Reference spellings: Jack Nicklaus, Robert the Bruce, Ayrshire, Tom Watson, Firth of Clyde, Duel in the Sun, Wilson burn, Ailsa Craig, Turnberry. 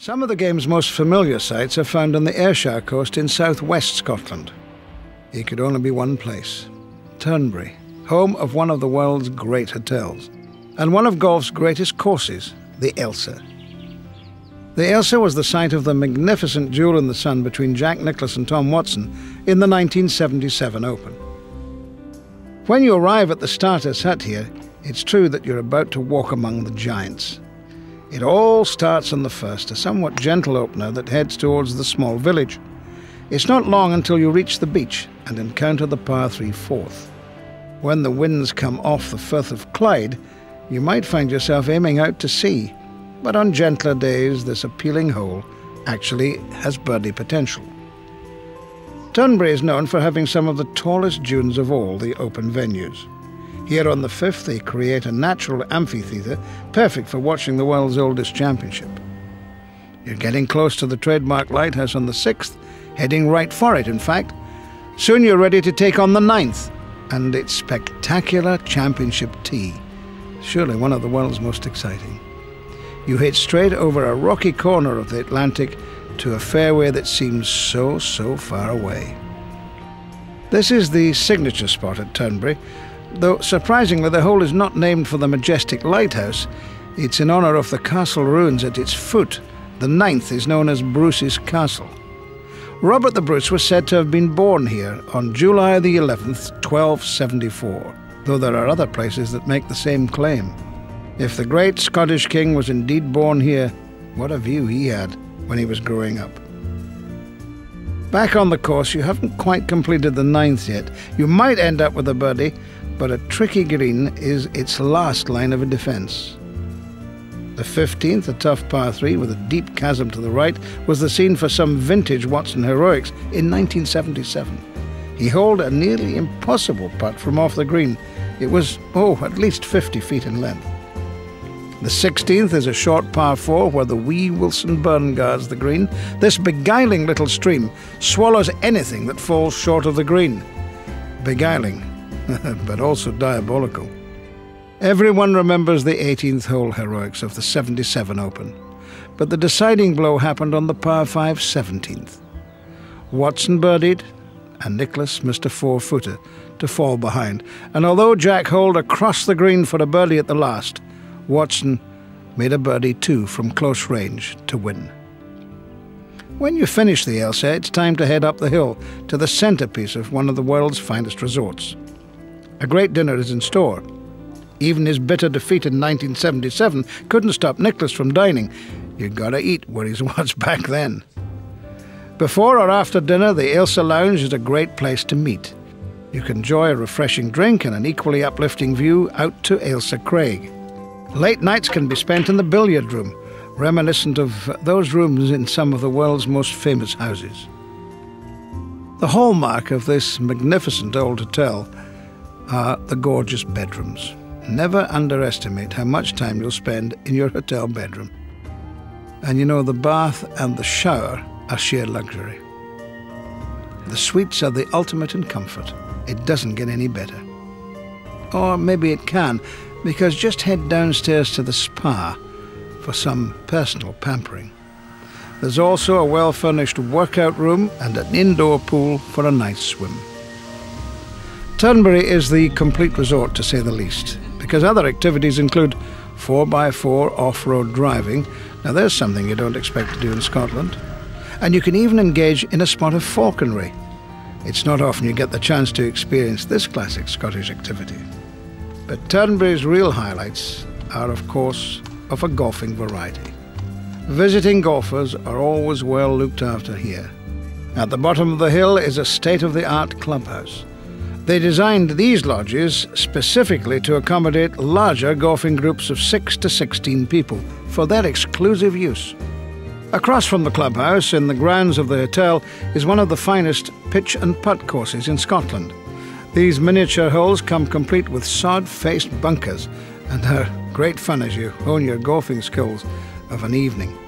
Some of the game's most familiar sights are found on the Ayrshire coast in southwest Scotland. It could only be one place. Turnberry, home of one of the world's great hotels, and one of golf's greatest courses, the Ailsa. The Ailsa was the site of the magnificent duel in the sun between Jack Nicklaus and Tom Watson in the 1977 Open. When you arrive at the starter's hut here, it's true that you're about to walk among the giants. It all starts on the first, a somewhat gentle opener that heads towards the small village. It's not long until you reach the beach and encounter the par 3 fourth. When the winds come off the Firth of Clyde, you might find yourself aiming out to sea, but on gentler days this appealing hole actually has birdie potential. Turnberry is known for having some of the tallest dunes of all the open venues. Here on the fifth, they create a natural amphitheatre, perfect for watching the world's oldest championship. You're getting close to the trademark lighthouse on the sixth, heading right for it, in fact. Soon you're ready to take on the ninth, and its spectacular championship tee, surely one of the world's most exciting. You hit straight over a rocky corner of the Atlantic to a fairway that seems so, so far away. This is the signature spot at Turnberry, though surprisingly the hole is not named for the majestic lighthouse. It's in honour of the castle ruins at its foot. The ninth is known as Bruce's Castle. Robert the Bruce was said to have been born here on July the 11th, 1274, though there are other places that make the same claim. If the great Scottish king was indeed born here, what a view he had when he was growing up. Back on the course, you haven't quite completed the ninth yet. You might end up with a birdie, but a tricky green is its last line of defence. The 15th, a tough par 3 with a deep chasm to the right, was the scene for some vintage Watson heroics in 1977. He holed a nearly impossible putt from off the green. It was, at least 50 feet in length. The 16th is a short par 4 where the wee Wilson burn guards the green. This beguiling little stream swallows anything that falls short of the green. Beguiling. But also diabolical. Everyone remembers the 18th hole heroics of the 77 Open, but the deciding blow happened on the par 5 17th. Watson birdied, and Nicklaus missed a 4-footer to fall behind, and although Jack holed across the green for a birdie at the last, Watson made a birdie 2 from close range to win. When you finish the Ailsa, it's time to head up the hill to the centrepiece of one of the world's finest resorts. A great dinner is in store. Even his bitter defeat in 1977 couldn't stop Nicklaus from dining. You gotta eat where he was back then. Before or after dinner, the Ailsa Lounge is a great place to meet. You can enjoy a refreshing drink and an equally uplifting view out to Ailsa Craig. Late nights can be spent in the billiard room, reminiscent of those rooms in some of the world's most famous houses. The hallmark of this magnificent old hotel are the gorgeous bedrooms. Never underestimate how much time you'll spend in your hotel bedroom. And you know, the bath and the shower are sheer luxury. The suites are the ultimate in comfort. It doesn't get any better. Or maybe it can, because just head downstairs to the spa for some personal pampering. There's also a well-furnished workout room and an indoor pool for a nice swim. Turnberry is the complete resort, to say the least, because other activities include 4x4 off-road driving. Now there's something you don't expect to do in Scotland. And you can even engage in a spot of falconry. It's not often you get the chance to experience this classic Scottish activity. But Turnberry's real highlights are, of course, of a golfing variety. Visiting golfers are always well looked after here. At the bottom of the hill is a state-of-the-art clubhouse. They designed these lodges specifically to accommodate larger golfing groups of 6 to 16 people for their exclusive use. Across from the clubhouse, in the grounds of the hotel, is one of the finest pitch and putt courses in Scotland. These miniature holes come complete with sod-faced bunkers and are great fun as you hone your golfing skills of an evening.